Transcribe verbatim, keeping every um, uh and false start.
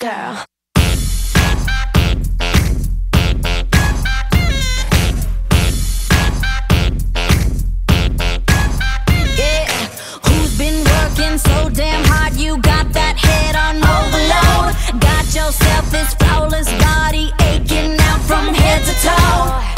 girl. So damn hard, you got that head on overload. Got yourself this flawless body aching out from head to toe.